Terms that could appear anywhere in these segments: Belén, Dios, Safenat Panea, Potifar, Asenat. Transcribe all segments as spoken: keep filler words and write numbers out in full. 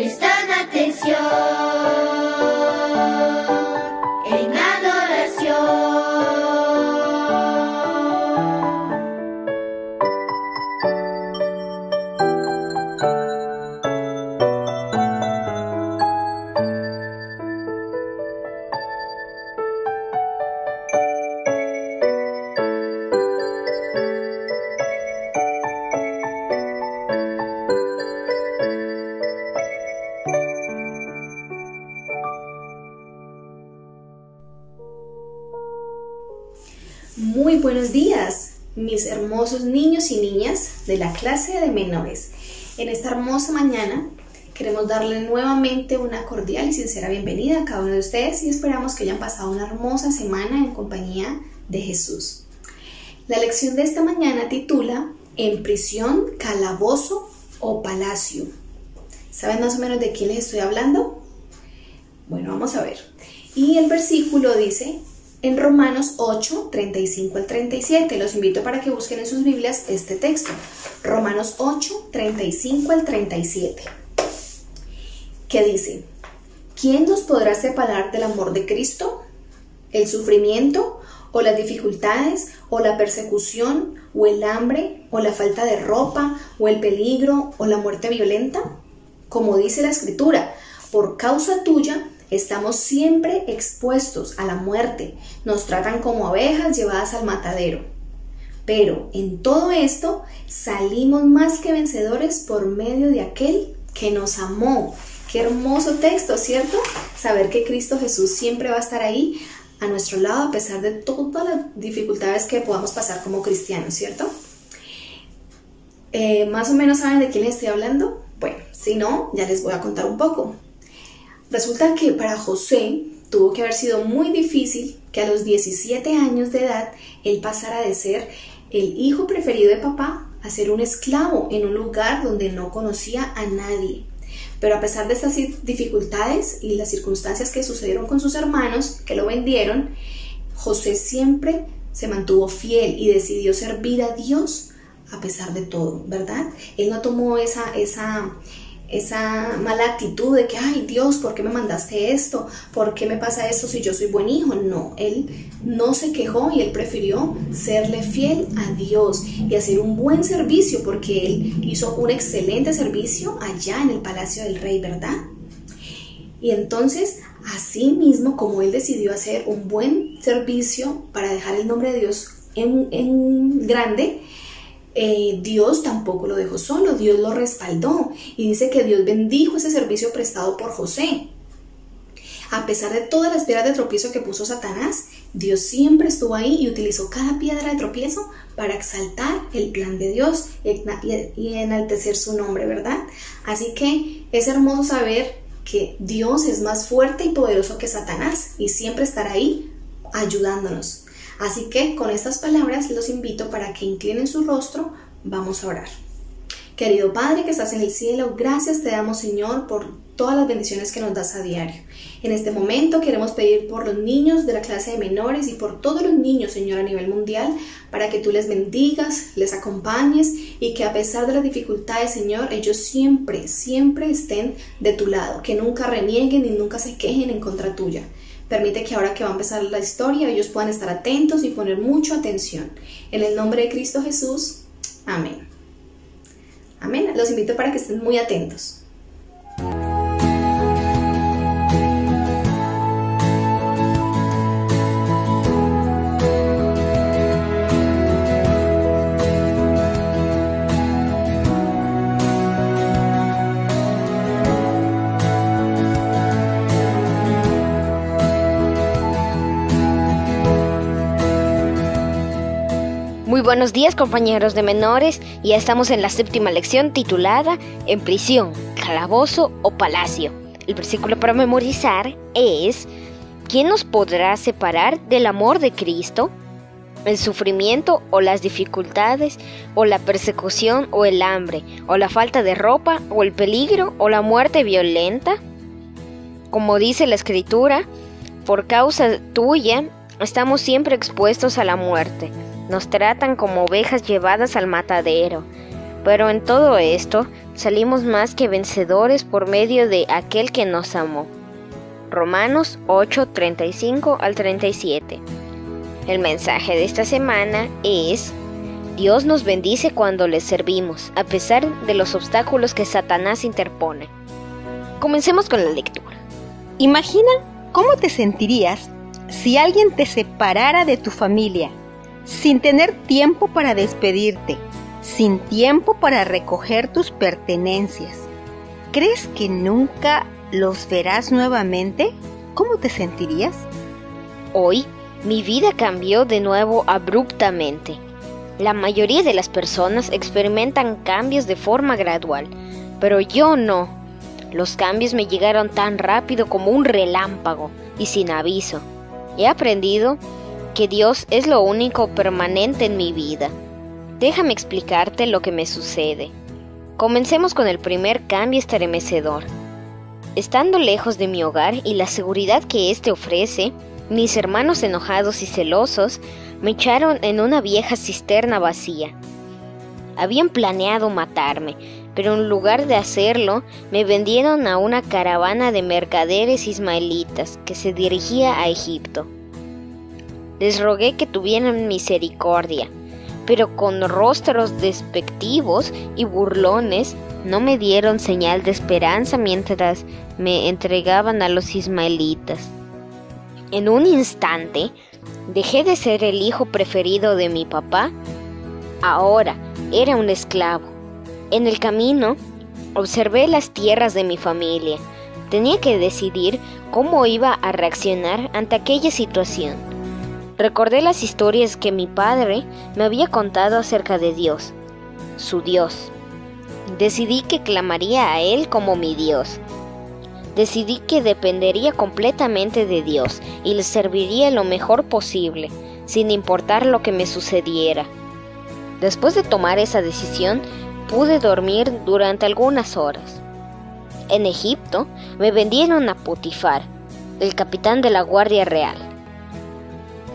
prestan atención en adoración. Muy buenos días, mis hermosos niños y niñas de la clase de menores. En esta hermosa mañana queremos darle nuevamente una cordial y sincera bienvenida a cada uno de ustedes y esperamos que hayan pasado una hermosa semana en compañía de Jesús. La lección de esta mañana titula En prisión, calabozo o palacio. ¿Saben más o menos de quién les estoy hablando? Bueno, vamos a ver. Y el versículo dice... En Romanos ocho, treinta y cinco al treinta y siete, los invito para que busquen en sus Biblias este texto. Romanos ocho, treinta y cinco al treinta y siete, que dice, ¿quién nos podrá separar del amor de Cristo? ¿El sufrimiento, o las dificultades, o la persecución, o el hambre, o la falta de ropa, o el peligro, o la muerte violenta? Como dice la Escritura, por causa tuya, estamos siempre expuestos a la muerte, nos tratan como ovejas llevadas al matadero. Pero en todo esto salimos más que vencedores por medio de aquel que nos amó. Qué hermoso texto, ¿cierto? Saber que Cristo Jesús siempre va a estar ahí a nuestro lado a pesar de todas las dificultades que podamos pasar como cristianos, ¿cierto? Eh, ¿Más o menos saben de quién les estoy hablando? Bueno, si no, ya les voy a contar un poco. Resulta que para José tuvo que haber sido muy difícil que a los diecisiete años de edad él pasara de ser el hijo preferido de papá a ser un esclavo en un lugar donde no conocía a nadie. Pero a pesar de estas dificultades y las circunstancias que sucedieron con sus hermanos que lo vendieron, José siempre se mantuvo fiel y decidió servir a Dios a pesar de todo, ¿verdad? Él no tomó esa... esa esa mala actitud de que, ay Dios, ¿por qué me mandaste esto? ¿Por qué me pasa esto si yo soy buen hijo? No, él no se quejó y él prefirió serle fiel a Dios y hacer un buen servicio porque él hizo un excelente servicio allá en el palacio del rey, ¿verdad? Y entonces, así mismo como él decidió hacer un buen servicio para dejar el nombre de Dios en, en grande, Eh, Dios tampoco lo dejó solo, Dios lo respaldó y dice que Dios bendijo ese servicio prestado por José. A pesar de todas las piedras de tropiezo que puso Satanás, Dios siempre estuvo ahí y utilizó cada piedra de tropiezo para exaltar el plan de Dios y enaltecer su nombre, ¿verdad? Así que es hermoso saber que Dios es más fuerte y poderoso que Satanás y siempre estará ahí ayudándonos. Así que con estas palabras los invito para que inclinen su rostro, vamos a orar. Querido Padre que estás en el cielo, gracias te damos Señor por todas las bendiciones que nos das a diario. En este momento queremos pedir por los niños de la clase de menores y por todos los niños, Señor, a nivel mundial, para que tú les bendigas, les acompañes y que a pesar de las dificultades, Señor, ellos siempre, siempre estén de tu lado, que nunca renieguen y nunca se quejen en contra tuya. Permite que ahora que va a empezar la historia, ellos puedan estar atentos y poner mucha atención. En el nombre de Cristo Jesús. Amén. Amén. Los invito para que estén muy atentos. Muy buenos días compañeros de menores, ya estamos en la séptima lección titulada En prisión, calabozo o palacio. El versículo para memorizar es, ¿quién nos podrá separar del amor de Cristo? El sufrimiento o las dificultades, o la persecución o el hambre, o la falta de ropa, o el peligro, o la muerte violenta. Como dice la Escritura, por causa tuya estamos siempre expuestos a la muerte. Nos tratan como ovejas llevadas al matadero. Pero en todo esto salimos más que vencedores por medio de aquel que nos amó. Romanos ocho, treinta y cinco al treinta y siete. El mensaje de esta semana es: Dios nos bendice cuando le servimos, a pesar de los obstáculos que Satanás interpone. Comencemos con la lectura. Imagina cómo te sentirías si alguien te separara de tu familia, sin tener tiempo para despedirte, sin tiempo para recoger tus pertenencias. ¿Crees que nunca los verás nuevamente? ¿Cómo te sentirías? Hoy, mi vida cambió de nuevo abruptamente. La mayoría de las personas experimentan cambios de forma gradual, pero yo no. Los cambios me llegaron tan rápido como un relámpago y sin aviso. He aprendido que Dios es lo único permanente en mi vida. Déjame explicarte lo que me sucede. Comencemos con el primer cambio estremecedor. Estando lejos de mi hogar y la seguridad que éste ofrece, mis hermanos enojados y celosos me echaron en una vieja cisterna vacía. Habían planeado matarme, pero en lugar de hacerlo, me vendieron a una caravana de mercaderes ismaelitas que se dirigía a Egipto. Les rogué que tuvieran misericordia, pero con rostros despectivos y burlones no me dieron señal de esperanza mientras me entregaban a los ismaelitas. En un instante, dejé de ser el hijo preferido de mi papá. Ahora era un esclavo. En el camino, observé las tierras de mi familia. Tenía que decidir cómo iba a reaccionar ante aquella situación. Recordé las historias que mi padre me había contado acerca de Dios, su Dios. Decidí que clamaría a Él como mi Dios. Decidí que dependería completamente de Dios y le serviría lo mejor posible, sin importar lo que me sucediera. Después de tomar esa decisión, pude dormir durante algunas horas. En Egipto, me vendieron a Potifar, el capitán de la Guardia Real.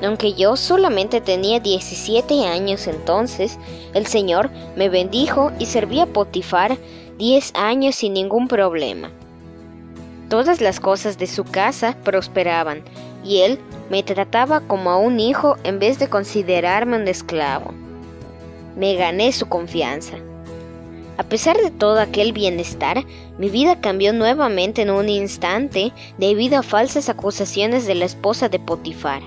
Aunque yo solamente tenía diecisiete años entonces, el Señor me bendijo y serví a Potifar diez años sin ningún problema. Todas las cosas de su casa prosperaban y él me trataba como a un hijo en vez de considerarme un esclavo. Me gané su confianza. A pesar de todo aquel bienestar, mi vida cambió nuevamente en un instante debido a falsas acusaciones de la esposa de Potifar.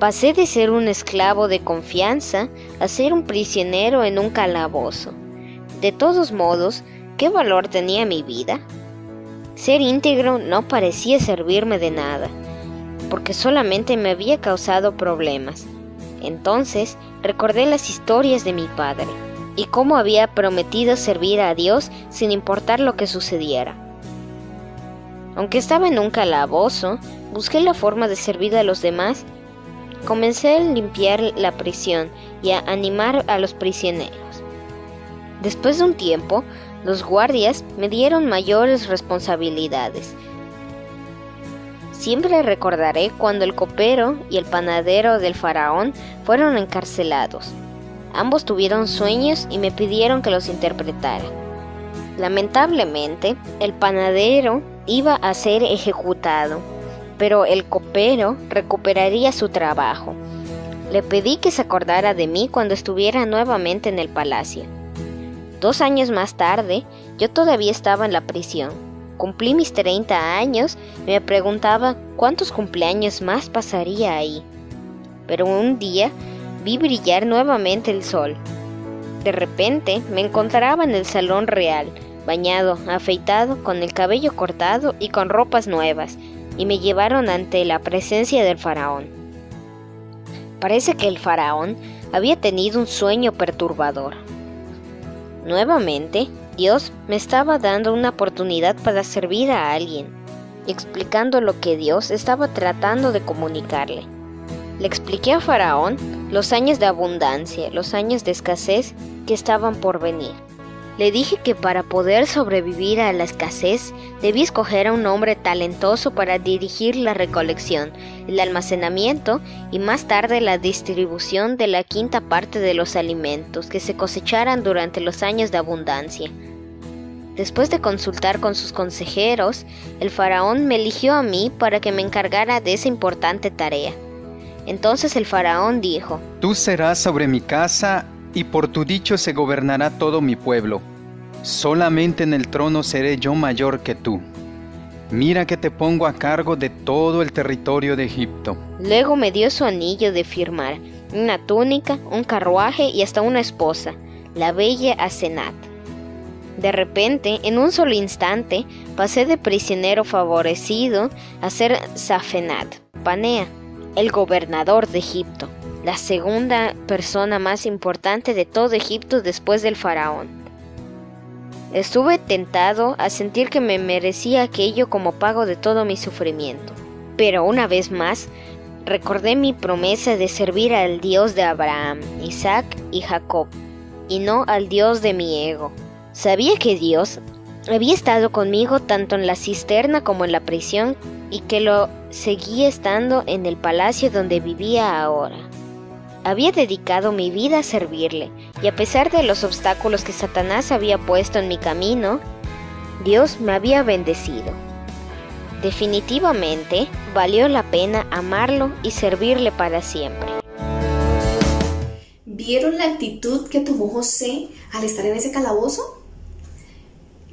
Pasé de ser un esclavo de confianza a ser un prisionero en un calabozo. De todos modos, ¿qué valor tenía mi vida? Ser íntegro no parecía servirme de nada, porque solamente me había causado problemas. Entonces, recordé las historias de mi padre y cómo había prometido servir a Dios sin importar lo que sucediera. Aunque estaba en un calabozo, busqué la forma de servir a los demás. Comencé a limpiar la prisión y a animar a los prisioneros. Después de un tiempo, los guardias me dieron mayores responsabilidades. Siempre recordaré cuando el copero y el panadero del faraón fueron encarcelados. Ambos tuvieron sueños y me pidieron que los interpretara. Lamentablemente, el panadero iba a ser ejecutado, pero el copero recuperaría su trabajo. Le pedí que se acordara de mí cuando estuviera nuevamente en el palacio. Dos años más tarde, yo todavía estaba en la prisión. Cumplí mis treinta años y me preguntaba cuántos cumpleaños más pasaría ahí. Pero un día vi brillar nuevamente el sol. De repente me encontraba en el salón real, bañado, afeitado, con el cabello cortado y con ropas nuevas, y me llevaron ante la presencia del faraón. Parece que el faraón había tenido un sueño perturbador. Nuevamente, Dios me estaba dando una oportunidad para servir a alguien, explicando lo que Dios estaba tratando de comunicarle. Le expliqué a faraón los años de abundancia, los años de escasez que estaban por venir. Le dije que para poder sobrevivir a la escasez, debí escoger a un hombre talentoso para dirigir la recolección, el almacenamiento y más tarde la distribución de la quinta parte de los alimentos que se cosecharan durante los años de abundancia. Después de consultar con sus consejeros, el faraón me eligió a mí para que me encargara de esa importante tarea. Entonces el faraón dijo: «Tú serás sobre mi casa y por tu dicho se gobernará todo mi pueblo. Solamente en el trono seré yo mayor que tú. Mira que te pongo a cargo de todo el territorio de Egipto». Luego me dio su anillo de firmar, una túnica, un carruaje y hasta una esposa, la bella Asenat. De repente, en un solo instante, pasé de prisionero favorecido a ser Safenat Panea, el gobernador de Egipto, la segunda persona más importante de todo Egipto después del faraón. Estuve tentado a sentir que me merecía aquello como pago de todo mi sufrimiento, pero una vez más recordé mi promesa de servir al Dios de Abraham, Isaac y Jacob, y no al Dios de mi ego. Sabía que Dios había estado conmigo tanto en la cisterna como en la prisión, y que lo seguía estando en el palacio donde vivía ahora. Había dedicado mi vida a servirle, y a pesar de los obstáculos que Satanás había puesto en mi camino, Dios me había bendecido. Definitivamente, valió la pena amarlo y servirle para siempre. ¿Vieron la actitud que tomó José al estar en ese calabozo?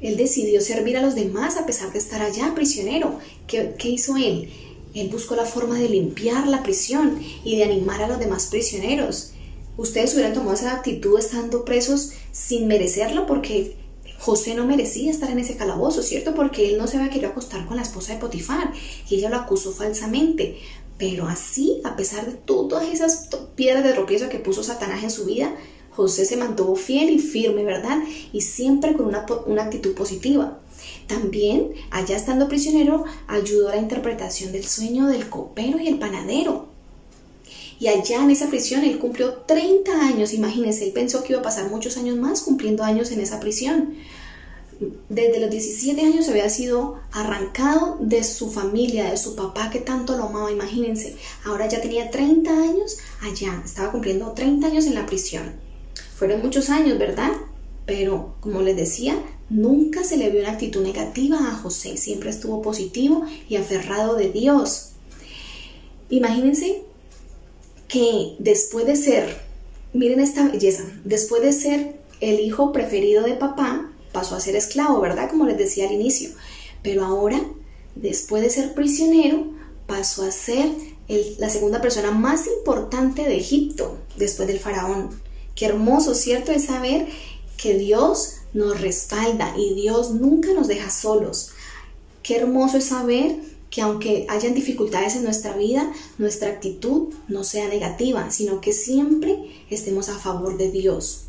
Él decidió servir a los demás a pesar de estar allá prisionero. ¿Qué, qué hizo él? Él buscó la forma de limpiar la prisión y de animar a los demás prisioneros. Ustedes hubieran tomado esa actitud estando presos sin merecerlo, porque José no merecía estar en ese calabozo, ¿cierto? Porque él no se había querido acostar con la esposa de Potifar y ella lo acusó falsamente. Pero así, a pesar de todas esas piedras de tropiezo que puso Satanás en su vida, José se mantuvo fiel y firme, ¿verdad? Y siempre con una, una actitud positiva. También, allá estando prisionero, ayudó a la interpretación del sueño del copero y el panadero. Y allá en esa prisión él cumplió treinta años, imagínense, él pensó que iba a pasar muchos años más cumpliendo años en esa prisión. Desde los diecisiete años había sido arrancado de su familia, de su papá que tanto lo amaba, imagínense. Ahora ya tenía treinta años allá, estaba cumpliendo treinta años en la prisión. Fueron muchos años, ¿verdad? Pero, como les decía, nunca se le vio una actitud negativa a José. Siempre estuvo positivo y aferrado de Dios. Imagínense que después de ser, miren esta belleza, después de ser el hijo preferido de papá, pasó a ser esclavo, ¿verdad? Como les decía al inicio. Pero ahora, después de ser prisionero, pasó a ser el, la segunda persona más importante de Egipto, después del faraón. Qué hermoso, ¿cierto? Es saber que Dios nos respalda y Dios nunca nos deja solos. Qué hermoso es saber que aunque hayan dificultades en nuestra vida, nuestra actitud no sea negativa, sino que siempre estemos a favor de Dios.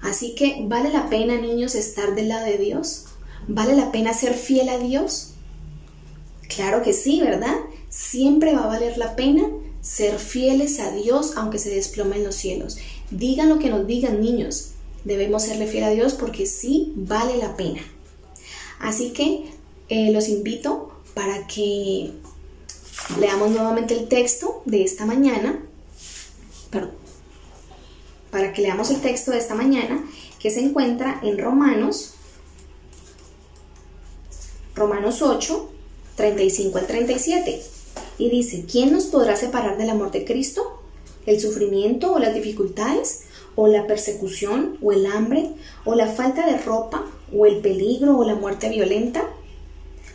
Así que, ¿vale la pena, niños, estar del lado de Dios? ¿Vale la pena ser fiel a Dios? Claro que sí, ¿verdad? Siempre va a valer la pena ser fieles a Dios aunque se desplomen los cielos. Digan lo que nos digan, niños, debemos serle fiel a Dios porque sí vale la pena. Así que eh, los invito para que leamos nuevamente el texto de esta mañana, perdón, para que leamos el texto de esta mañana que se encuentra en Romanos, Romanos ocho, treinta y cinco al treinta y siete. Y dice: ¿quién nos podrá separar del amor de Cristo? ¿El sufrimiento o las dificultades? ¿O la persecución o el hambre? ¿O la falta de ropa? ¿O el peligro o la muerte violenta?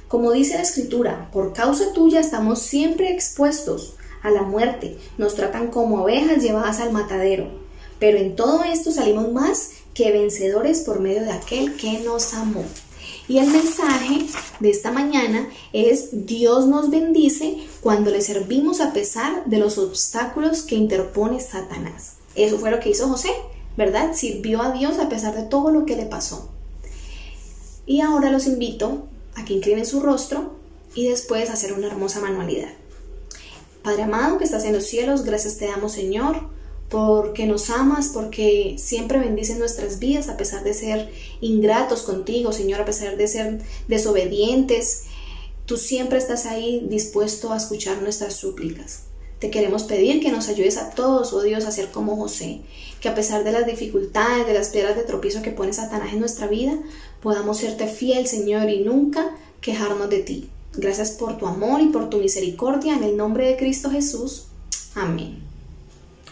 Como dice la Escritura, por causa tuya estamos siempre expuestos a la muerte. Nos tratan como ovejas llevadas al matadero. Pero en todo esto salimos más que vencedores por medio de aquel que nos amó. Y el mensaje de esta mañana es: Dios nos bendice cuando le servimos a pesar de los obstáculos que interpone Satanás. Eso fue lo que hizo José, ¿verdad? Sirvió a Dios a pesar de todo lo que le pasó. Y ahora los invito a que inclinen su rostro y después hacer una hermosa manualidad. Padre amado que estás en los cielos, gracias te damos, Señor, porque nos amas, porque siempre bendices nuestras vidas a pesar de ser ingratos contigo, Señor, a pesar de ser desobedientes. Tú siempre estás ahí dispuesto a escuchar nuestras súplicas. Te queremos pedir que nos ayudes a todos, oh Dios, a ser como José, que a pesar de las dificultades, de las piedras de tropiezo que pone Satanás en nuestra vida, podamos serte fiel, Señor, y nunca quejarnos de ti. Gracias por tu amor y por tu misericordia, en el nombre de Cristo Jesús. Amén.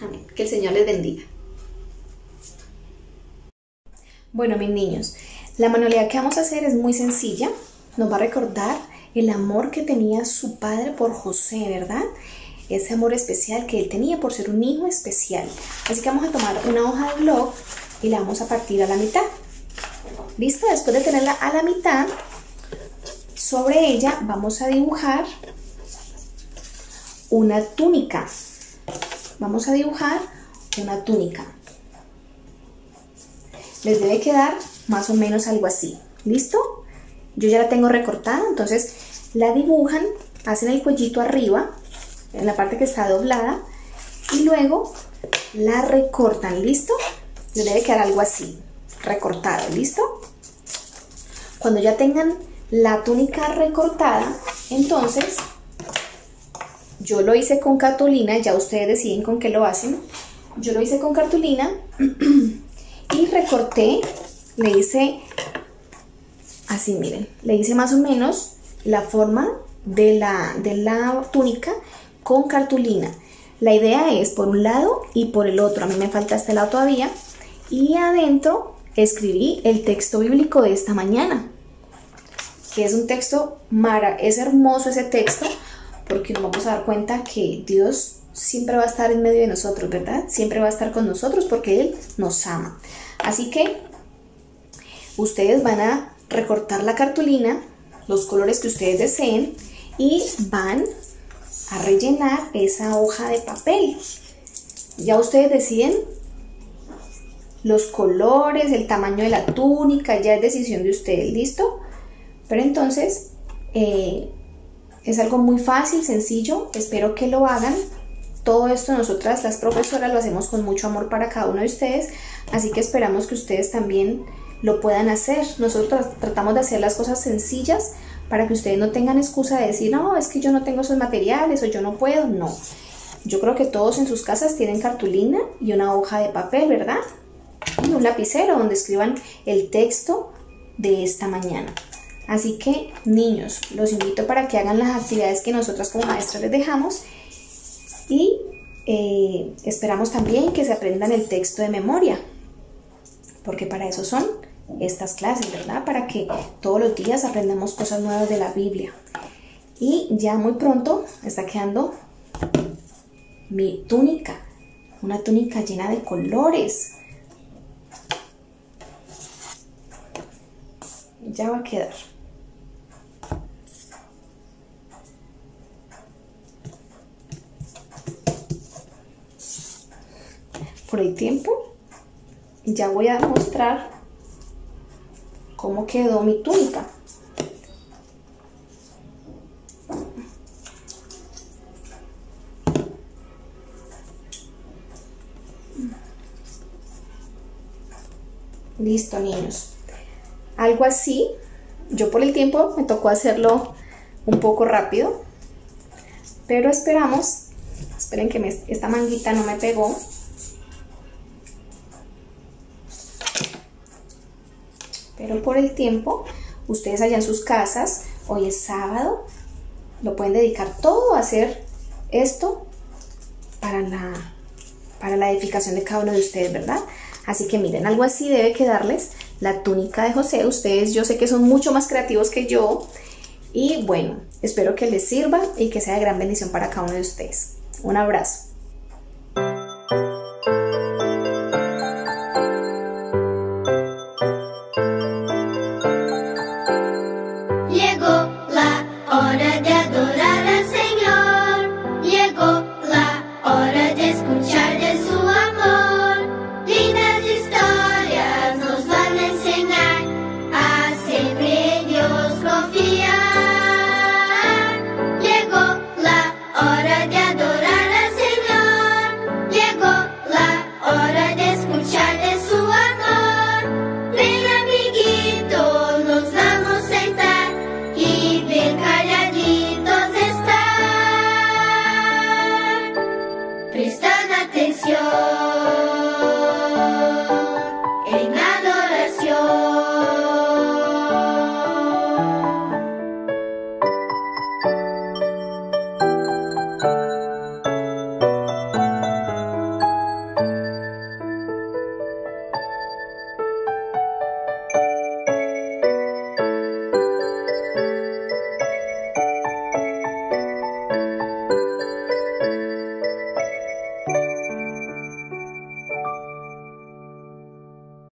Amén. Que el Señor les bendiga. Bueno, mis niños, la manualidad que vamos a hacer es muy sencilla. Nos va a recordar el amor que tenía su padre por José, ¿verdad? Ese amor especial que él tenía por ser un hijo especial. Así que vamos a tomar una hoja de blog y la vamos a partir a la mitad. ¿Listo? Después de tenerla a la mitad, sobre ella vamos a dibujar una túnica. Vamos a dibujar una túnica. Les debe quedar más o menos algo así. ¿Listo? Yo ya la tengo recortada, entonces la dibujan, hacen el cuellito arriba, en la parte que está doblada, y luego la recortan, ¿listo? Le debe quedar algo así, recortado, ¿listo? Cuando ya tengan la túnica recortada, entonces, yo lo hice con cartulina, ya ustedes deciden con qué lo hacen, yo lo hice con cartulina, y recorté, le hice así, miren, le hice más o menos la forma de la, de la túnica con cartulina. La idea es por un lado y por el otro. A mí me falta este lado todavía. Y adentro escribí el texto bíblico de esta mañana, que es un texto mara, es hermoso ese texto, porque nos vamos a dar cuenta que Dios siempre va a estar en medio de nosotros, ¿verdad? Siempre va a estar con nosotros porque Él nos ama. Así que ustedes van a recortar la cartulina, los colores que ustedes deseen, y van a rellenar esa hoja de papel. Ya ustedes deciden los colores, el tamaño de la túnica, ya es decisión de ustedes, ¿listo? Pero entonces eh, es algo muy fácil, sencillo, espero que lo hagan. Todo esto nosotras las profesoras lo hacemos con mucho amor para cada uno de ustedes, así que esperamos que ustedes también lo puedan hacer. Nosotros tratamos de hacer las cosas sencillas para que ustedes no tengan excusa de decir, no, es que yo no tengo esos materiales o yo no puedo. No, yo creo que todos en sus casas tienen cartulina y una hoja de papel, ¿verdad? Y un lapicero donde escriban el texto de esta mañana. Así que, niños, los invito para que hagan las actividades que nosotros como maestros les dejamos, y eh, esperamos también que se aprendan el texto de memoria, porque para eso son estas clases, ¿verdad? Para que todos los días aprendamos cosas nuevas de la Biblia. Y ya muy pronto está quedando mi túnica, una túnica llena de colores. Ya va a quedar. Por el tiempo, ya voy a mostrar cómo quedó mi túnica. Listo, niños. Algo así. Yo por el tiempo me tocó hacerlo un poco rápido, pero esperamos. Esperen que me, esta manguita no me pegó. Pero por el tiempo, ustedes allá en sus casas, hoy es sábado, lo pueden dedicar todo a hacer esto para la, para la edificación de cada uno de ustedes, ¿verdad? Así que miren, algo así debe quedarles la túnica de José. Ustedes, yo sé que son mucho más creativos que yo, y bueno, espero que les sirva y que sea de gran bendición para cada uno de ustedes. Un abrazo.